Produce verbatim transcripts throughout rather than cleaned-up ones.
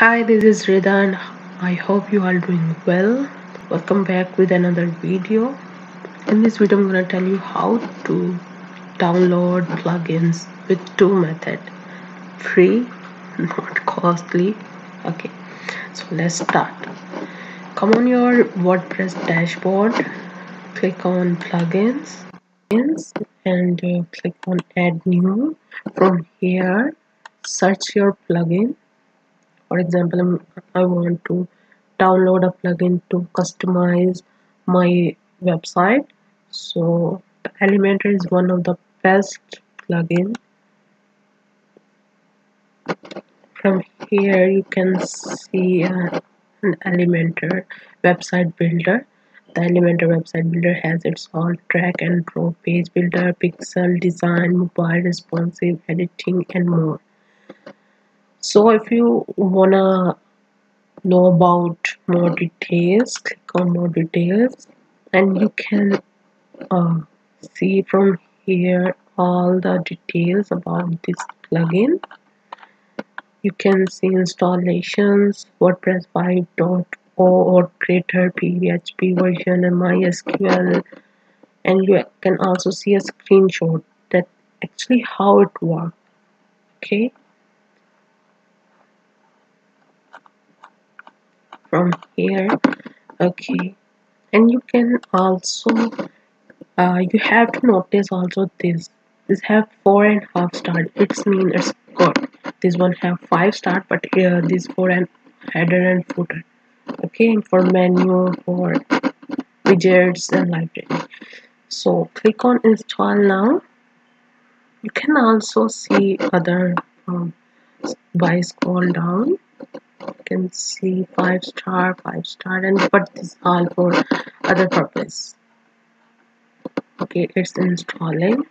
Hi, this is Rida and I hope you are doing well. Welcome back with another video. In this video I'm gonna tell you how to download plugins with two method, free, not costly. Okay, so let's start. Come on your WordPress dashboard, click on plugins and uh, click on add new. From here search your plugin. For example, I want to download a plugin to customize my website. So Elementor is one of the best plugin. From here you can see uh, an Elementor website builder. The Elementor website builder has its all drag and drop, page builder, pixel design, mobile responsive editing and more. So if you wanna know about more details, click on more details and you can uh, see from here all the details about this plugin. You can see installations, WordPress five point oh or greater, P H P version and MySQL, and you can also see a screenshot that actually how it works. Okay. From here, okay, and you can also uh, you have to notice also this this have four and half star. It's mean it's good. This one have five star, but uh, this four and header and footer. Okay, and for menu, for widgets and library. So click on install now. You can also see other um, by scroll down. You can see five star, five star, and but this all for other purpose. Okay, it's installing.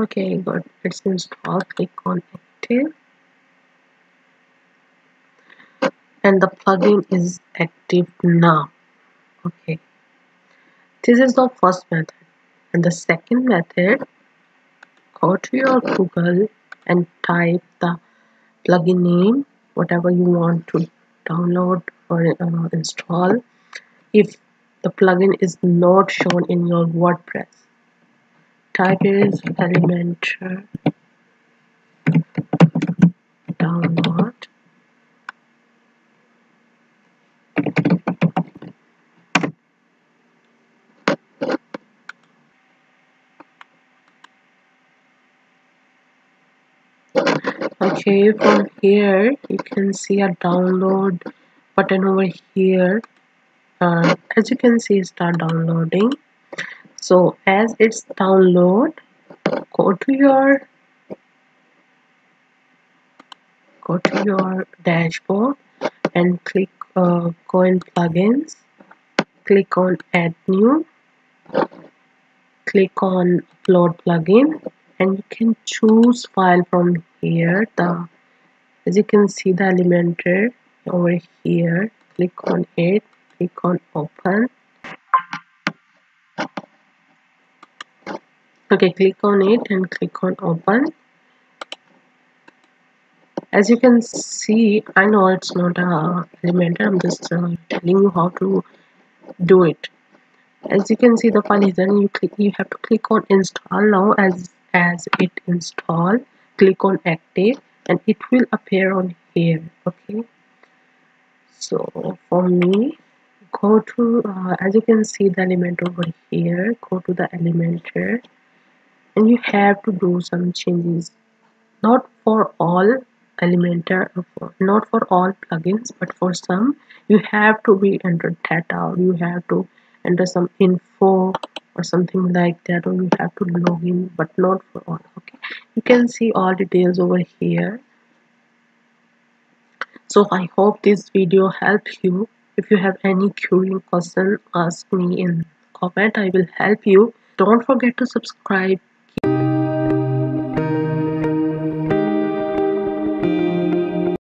Okay, good. It's installed. Click on active, and the plugin is active now. Okay, this is the first method. And the second method, go to your Google and type the plugin name, whatever you want to download or uh, install. If the plugin is not shown in your WordPress, type is Elementor download. Okay, from here you can see a download button over here. Uh, as you can see, start downloading. So as it's download, go to your go to your dashboard and click uh, go in plugins, click on add new, click on upload plugin, and you can choose file from here. The as you can see the Elementor over here, click on it, click on open. Okay, click on it and click on open. As you can see, I know it's not a Elementor, I'm just uh, telling you how to do it. As you can see, the file is there. You click, you have to click on install now. As as it install, click on active and it will appear on here. Okay, so for me, go to uh, as you can see the element over here, go to the Elementor and you have to do some changes, not for all Elementor, not for all plugins, but for some you have to be enter data, you have to enter some info or something like that, or you have to log in, but not for all. Okay, you can see all details over here. So I hope this video helped you. If you have any query question, ask me in comment, I will help you. Don't forget to subscribe